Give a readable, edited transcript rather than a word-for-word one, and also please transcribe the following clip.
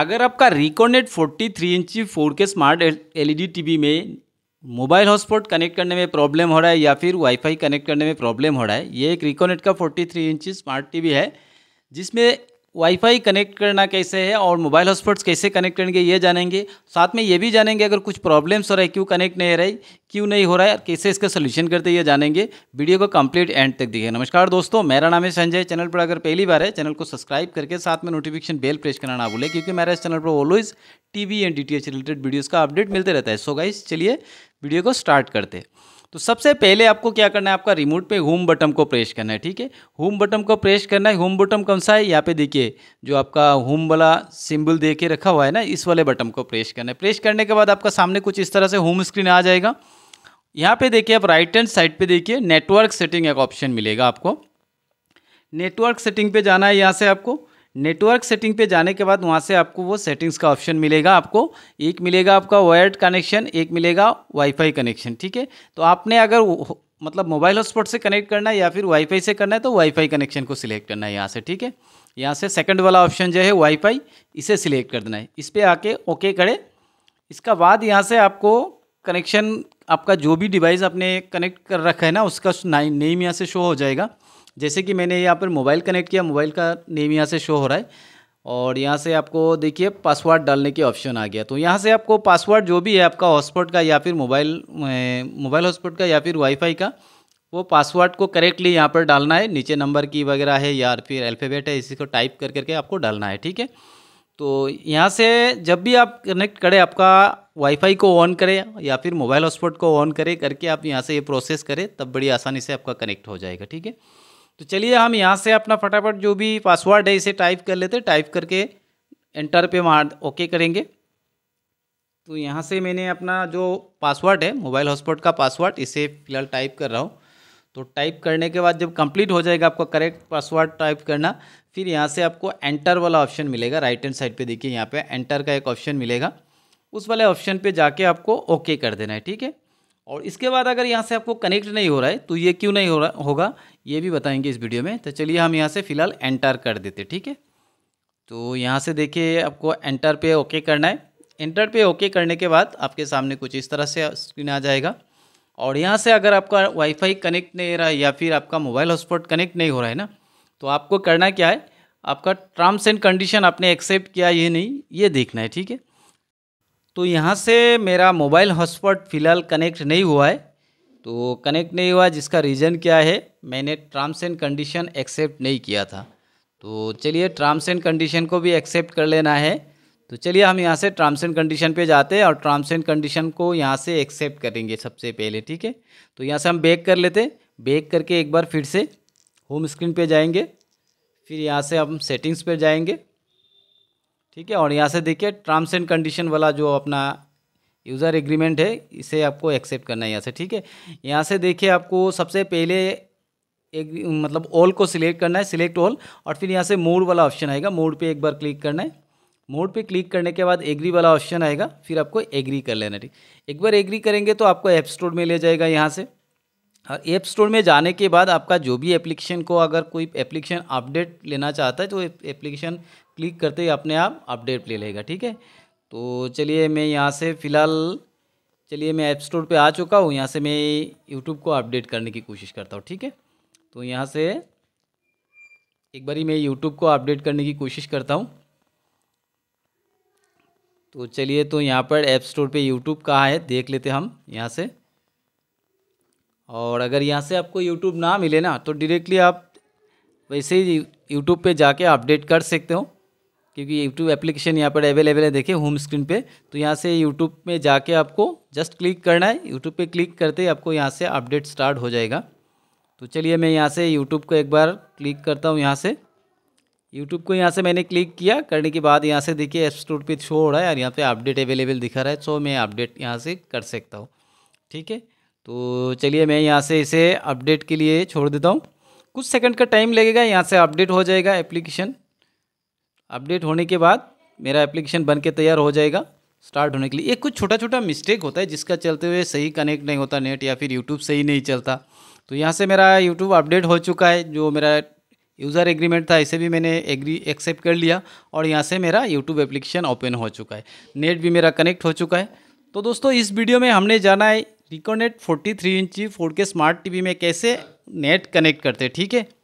अगर आपका रिकॉनेक्ट 43 इंची 4K स्मार्ट एलईडी टीवी में मोबाइल हॉटस्पॉट कनेक्ट करने में प्रॉब्लम हो रहा है या फिर वाईफाई कनेक्ट करने में प्रॉब्लम हो रहा है। ये एक रिकॉनेक्ट का 43 इंची स्मार्ट टीवी है जिसमें वाईफाई कनेक्ट करना कैसे है और मोबाइल हॉटस्पॉट्स कैसे कनेक्ट करेंगे ये जानेंगे। साथ में ये भी जानेंगे अगर कुछ प्रॉब्लम्स हो रहा है, क्यों कनेक्ट नहीं हो रहा है, क्यों नहीं हो रहा है, कैसे इसका सोल्यूशन करते हैं ये जानेंगे। वीडियो को कंप्लीट एंड तक देखिए। नमस्कार दोस्तों, मेरा नाम है संजय। चैनल पर अगर पहली बार है चैनल को सब्सक्राइब करके साथ में नोटिफिकेशन बेल प्रेस करना ना भूलें, क्योंकि मेरा इस चैनल पर always TV and DTH related videos का अपडेट मिलते रहता है। सो गाइस चलिए वीडियो को स्टार्ट करते हैं। तो सबसे पहले आपको क्या करना है, आपका रिमोट पे होम बटन को प्रेस करना है। ठीक है, होम बटन को प्रेस करना है। होम बटन कौन सा है, यहाँ पे देखिए जो आपका होम वाला सिंबल दे के रखा हुआ है ना, इस वाले बटन को प्रेस करना है। प्रेस करने के बाद आपका सामने कुछ इस तरह से होम स्क्रीन आ जाएगा। यहाँ पे देखिए आप राइट हैंड साइड पे देखिए नेटवर्क सेटिंग एक ऑप्शन मिलेगा आपको। नेटवर्क सेटिंग पे जाना है। यहाँ से आपको नेटवर्क सेटिंग पे जाने के बाद वहाँ से आपको वो सेटिंग्स का ऑप्शन मिलेगा। आपको एक मिलेगा आपका वायर्ड कनेक्शन, एक मिलेगा वाईफाई कनेक्शन। ठीक है, तो आपने अगर मतलब मोबाइल हॉटस्पॉट से कनेक्ट करना है या फिर वाईफाई से करना है तो वाईफाई कनेक्शन को सिलेक्ट करना है यहाँ से। ठीक है, यहाँ से सेकंड वाला ऑप्शन जो है वाईफाई, इसे सिलेक्ट कर देना है। इस पर आके ओके करें। इसका बाद यहाँ से आपको कनेक्शन आपका जो भी डिवाइस आपने कनेक्ट कर रखा है ना उसका नेम यहाँ से शो हो जाएगा। जैसे कि मैंने यहाँ पर मोबाइल कनेक्ट किया, मोबाइल का नेम यहाँ से शो हो रहा है। और यहाँ से आपको देखिए पासवर्ड डालने के ऑप्शन आ गया। तो यहाँ से आपको पासवर्ड जो भी है आपका हॉटस्पॉट का या फिर मोबाइल हॉटस्पॉट का या फिर वाईफाई का, वो पासवर्ड को करेक्टली यहाँ पर डालना है। नीचे नंबर की वगैरह है या फिर अल्फ़ाबेट है, इसी को टाइप कर करके आपको डालना है। ठीक है, तो यहाँ से जब भी आप कनेक्ट करें, आपका वाईफाई को ऑन करें या फिर मोबाइल हॉटस्पॉट को ऑन करें करके आप यहाँ से ये प्रोसेस करें, तब बड़ी आसानी से आपका कनेक्ट हो जाएगा। ठीक है, तो चलिए हम यहाँ से अपना फटाफट जो भी पासवर्ड है इसे टाइप कर लेते हैं। टाइप करके एंटर पे मार ओके करेंगे। तो यहाँ से मैंने अपना जो पासवर्ड है मोबाइल हॉटस्पॉट का पासवर्ड, इसे फिलहाल टाइप कर रहा हूँ। तो टाइप करने के बाद जब कंप्लीट हो जाएगा आपका करेक्ट पासवर्ड टाइप करना, फिर यहाँ से आपको एंटर वाला ऑप्शन मिलेगा। राइट हैंड साइड पर देखिए यहाँ पर एंटर का एक ऑप्शन मिलेगा, उस वाले ऑप्शन पर जाके आपको ओके कर देना है। ठीक है, और इसके बाद अगर यहाँ से आपको कनेक्ट नहीं हो रहा है तो ये क्यों नहीं हो रहा होगा ये भी बताएंगे इस वीडियो में। तो चलिए हम यहाँ से फ़िलहाल एंटर कर देते। ठीक है, तो यहाँ से देखिए आपको एंटर पे ओके करना है। एंटर पे ओके करने के बाद आपके सामने कुछ इस तरह से स्क्रीन आ जाएगा। और यहाँ से अगर आपका वाईफाई कनेक्ट नहीं हो रहा है या फिर आपका मोबाइल हॉटस्पॉट कनेक्ट नहीं हो रहा है ना, तो आपको करना क्या है, आपका टर्म्स एंड कंडीशन आपने एक्सेप्ट किया ये नहीं ये देखना है। ठीक है, तो यहाँ से मेरा मोबाइल हॉटस्पॉट फ़िलहाल कनेक्ट नहीं हुआ है। तो कनेक्ट नहीं हुआ जिसका रीज़न क्या है, मैंने टर्म्स एंड कंडीशन एक्सेप्ट नहीं किया था। तो चलिए टर्म्स एंड कंडीशन को भी एक्सेप्ट कर लेना है। तो चलिए हम यहाँ से टर्म्स एंड कंडीशन पे जाते हैं और टर्म्स एंड कंडीशन को यहाँ से एक्सेप्ट करेंगे सबसे पहले। ठीक है, तो यहाँ से हम बैक कर लेते। बैक करके एक बार फिर से होम स्क्रीन पर जाएँगे, फिर यहाँ से हम सेटिंग्स पर जाएँगे। ठीक है, और यहाँ से देखिए टर्म्स एंड कंडीशन वाला जो अपना यूज़र एग्रीमेंट है इसे आपको एक्सेप्ट करना है यहाँ से। ठीक है, यहाँ से देखिए आपको सबसे पहले एक मतलब ऑल को सिलेक्ट करना है, सिलेक्ट ऑल, और फिर यहाँ से मोड वाला ऑप्शन आएगा, मोड पे एक बार क्लिक करना है। मोड पे क्लिक करने के बाद एग्री वाला ऑप्शन आएगा, फिर आपको एग्री कर लेना है। ठीक, एक बार एग्री करेंगे तो आपको ऐप स्टोर में ले जाएगा यहाँ से। और ऐप स्टोर में जाने के बाद आपका जो भी एप्लीकेशन को, अगर कोई एप्लीकेशन अपडेट लेना चाहता है तो एप्लीकेशन क्लिक करते ही अपने आप अपडेट ले लेगा। ठीक है, तो चलिए मैं यहाँ से फ़िलहाल मैं ऐप स्टोर पे आ चुका हूँ। यहाँ से मैं यूट्यूब को अपडेट करने की कोशिश करता हूँ। ठीक है, तो यहाँ से एक बारी मैं यूट्यूब को अपडेट करने की कोशिश करता हूँ। तो चलिए, तो यहाँ पर ऐप स्टोर पे यूट्यूब कहाँ है देख लेते हम यहाँ से। और अगर यहाँ से आपको YouTube ना मिले ना तो डायरेक्टली आप वैसे ही YouTube पे जाके अपडेट कर सकते हो, क्योंकि YouTube एप्लीकेशन यहाँ पर अवेलेबल है। देखिए होम स्क्रीन पे, तो यहाँ से YouTube में जाके आपको जस्ट क्लिक करना है। YouTube पे क्लिक करते ही आपको यहाँ से अपडेट स्टार्ट हो जाएगा। तो चलिए मैं यहाँ से YouTube को एक बार क्लिक करता हूँ। यहाँ से YouTube को यहाँ से मैंने क्लिक किया, करने के बाद यहाँ से देखिए ऐप स्टोर पर शो हो रहा है और यहाँ पर अपडेट अवेलेबल दिखा रहा है। सो मैं अपडेट यहाँ से कर सकता हूँ। ठीक है, तो चलिए मैं यहाँ से इसे अपडेट के लिए छोड़ देता हूँ। कुछ सेकंड का टाइम लगेगा, यहाँ से अपडेट हो जाएगा एप्लीकेशन। अपडेट होने के बाद मेरा एप्लीकेशन बनके तैयार हो जाएगा स्टार्ट होने के लिए। एक कुछ छोटा छोटा मिस्टेक होता है जिसका चलते हुए सही कनेक्ट नहीं होता नेट या फिर यूट्यूब सही नहीं चलता। तो यहाँ से मेरा यूट्यूब अपडेट हो चुका है, जो मेरा यूज़र एग्रीमेंट था, इसे भी मैंने एक्सेप्ट कर लिया और यहाँ से मेरा यूट्यूब एप्लीकेशन ओपन हो चुका है, नेट भी मेरा कनेक्ट हो चुका है। तो दोस्तों इस वीडियो में हमने जाना है रिकॉनेक्ट 43 इंची 4K स्मार्ट टीवी में कैसे नेट कनेक्ट करते हैं, ठीक है।